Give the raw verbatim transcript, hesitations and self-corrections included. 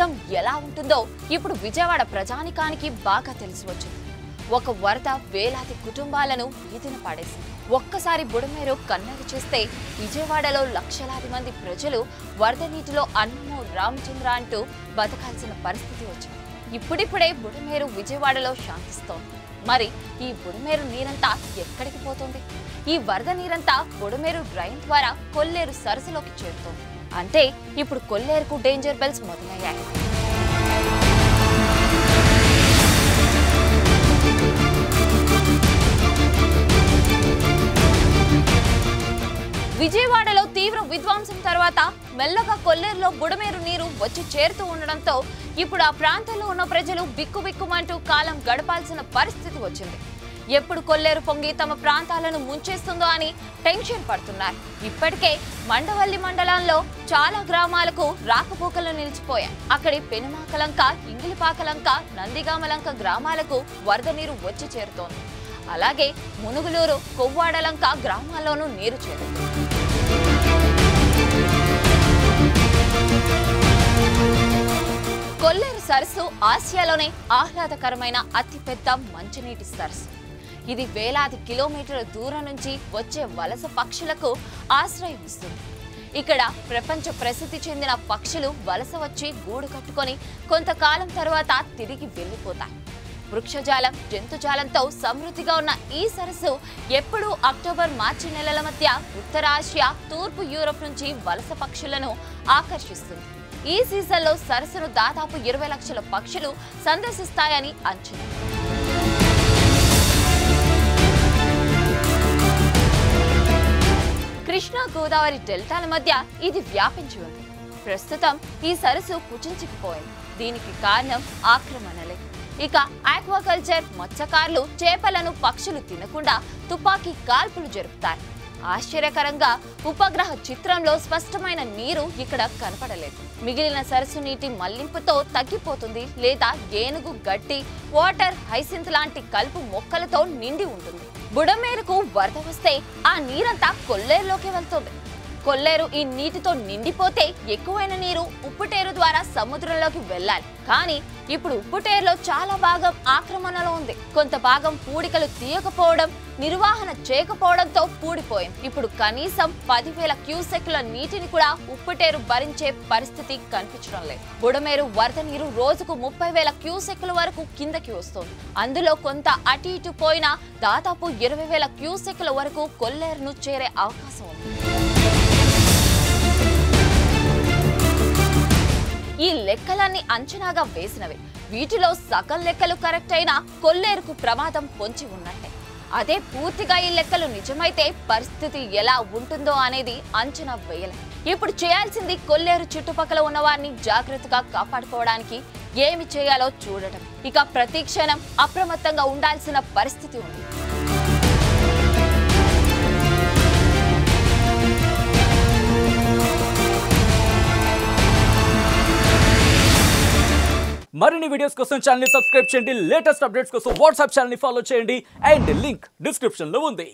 నిజం ఎలా ఉంటుందో ఇప్పుడు విజయవాడ ప్రజానికానికి బాగా తెలిసివచ్చింది. ఒక వరద వేలాది కుటుంబాలను వీధిన పడేసింది. ఒక్కసారి బుడమేరు కన్నడి చేస్తే విజయవాడలో లక్షలాది మంది ప్రజలు వరద నీటిలో అన్నము రామచంద్ర అంటూ బతకాల్సిన పరిస్థితి వచ్చింది. ఇప్పుడిప్పుడే బుడమేరు విజయవాడలో శాంతిస్తోంది. మరి ఈ బుడమేరు నీరంతా ఎక్కడికి పోతుంది? ఈ వరద నీరంతా బుడమేరు డ్రైన్ ద్వారా కొల్లేరు సరస్సులోకి చేరుతోంది. అంటే ఇప్పుడు కొల్లేరుకు డేంజర్ బెల్స్ మొదలయ్యాయి. విజయవాడలో తీవ్ర విధ్వంసం తర్వాత మెల్లగా కొల్లేరులో బుడమేరు నీరు వచ్చి చేరుతూ ఉండడంతో ఇప్పుడు ఆ ప్రాంతంలో ఉన్న ప్రజలు బిక్కుబిక్కుమంటూ కాలం గడపాల్సిన పరిస్థితి వచ్చింది. ఎప్పుడు కొల్లేరు పొంగి తమ ప్రాంతాలను ముంచేస్తుందో అని టెన్షన్ పడుతున్నారు. ఇప్పటికే మండవల్లి మండలంలో చాలా గ్రామాలకు రాకపోకలు నిలిచిపోయాయి. అక్కడి పెనుమాకలంక, ఇంగులపాకలంక, నందిగామలంక గ్రామాలకు వరద నీరు వచ్చి చేరుతోంది. అలాగే మునుగులూరు, కొవ్వాడలంక గ్రామాల్లోనూ నీరు చేరుతోంది. కొల్లేరు సరస్సు ఆసియాలోనే ఆహ్లాదకరమైన అతిపెద్ద మంచినీటి సరస్సు. ఇది వేలాది కిలోమీటర్ల దూరం నుంచి వచ్చే వలస పక్షులకు ఆశ్రయం ఇస్తుంది. ఇక్కడ ప్రపంచ ప్రసిద్ధి చెందిన పక్షులు వలస వచ్చి గూడు కట్టుకొని కొంతకాలం తర్వాత తిరిగి వెళ్ళిపోతాయి. వృక్షజాలం, జంతుజాలంతో సమృద్ధిగా ఉన్న ఈ సరస్సు ఎప్పుడూ అక్టోబర్, మార్చి నెలల మధ్య ఉత్తరాసియా, తూర్పు యూరోప్ నుంచి వలస పక్షులను ఆకర్షిస్తుంది. ఈ సీజన్లో సరస్సును దాదాపు ఇరవై లక్షల పక్షులు సందర్శిస్తాయని అంచనా. కృష్ణా గోదావరి డెల్టాల మధ్య ఇది వ్యాపించి ఉంది. ప్రస్తుతం ఈ సరస్సు పుచించుకుపోయింది. దీనికి కారణం ఆక్రమణలే. ఇక ఆక్వాకల్చర్, మత్స్యకారులు చేపలను పక్షులు తినకుండా తుపాకీ కాల్పులు జరుపుతారు. ఆశ్చర్యకరంగా ఉపగ్రహ చిత్రంలో స్పష్టమైన నీరు ఇక్కడ కనపడలేదు. మిగిలిన సరస్సు నీటి మళ్లింపుతో తగ్గిపోతుంది లేదా ఏనుగు గడ్డి, వాటర్ హైసింత్ లాంటి కలుపు మొక్కలతో నిండి ఉంటుంది. బుడమేరుకు వరద వస్తే ఆ నీరంతా కొల్లేరులోకి వెళ్తుంది. కొల్లేరు ఈ నీటితో నిండిపోతే ఎక్కువైన నీరు ఉప్పుటేరు ద్వారా సముద్రంలోకి వెళ్ళాలి. కానీ ఇప్పుడు ఉప్పుటేరులో చాలా భాగం ఆక్రమణలో ఉంది. కొంత భాగం పూడికలు తీయకపోవడం, నిర్వహణ చేయకపోవడంతో పూడిపోయింది. ఇప్పుడు కనీసం పదివేల క్యూసెక్ల నీటిని కూడా ఉప్పుటేరు భరించే పరిస్థితి కనిపించడం లేదు. బుడమేరు వరద నీరు రోజుకు ముప్పై వేల క్యూసెక్ల వరకు కిందకి వస్తుంది. అందులో కొంత అటు ఇటు పోయినా దాదాపు ఇరవై వేల క్యూసెక్ల వరకు కొల్లేరును చేరే అవకాశం ఉంది. ఈ లెక్కలన్నీ అంచనాగా వేసినవి. వీటిలో సగం లెక్కలు కరెక్ట్ అయినా కొల్లేరుకు ప్రమాదం పొంచి ఉన్నట్టే. అదే పూర్తిగా ఈ లెక్కలు నిజమైతే పరిస్థితి ఎలా ఉంటుందో అనేది అంచనా వేయలేదు. ఇప్పుడు చేయాల్సింది కొల్లేరు చుట్టుపక్కల ఉన్న వారిని జాగ్రత్తగా కాపాడుకోవడానికి ఏమి చేయాలో చూడటం. ఇక ప్రతి క్షణం అప్రమత్తంగా ఉండాల్సిన పరిస్థితి ఉంది. మరిన్ని వీడియోస్ కోసం ఛానల్ ని సబ్స్క్రైబ్ చేయండి. లేటెస్ట్ అప్డేట్స్ కోసం వాట్సాప్ ఛానల్ ని ఫాలో చేయండి. అండ్ లింక్ డిస్క్రిప్షన్ లో ఉంది.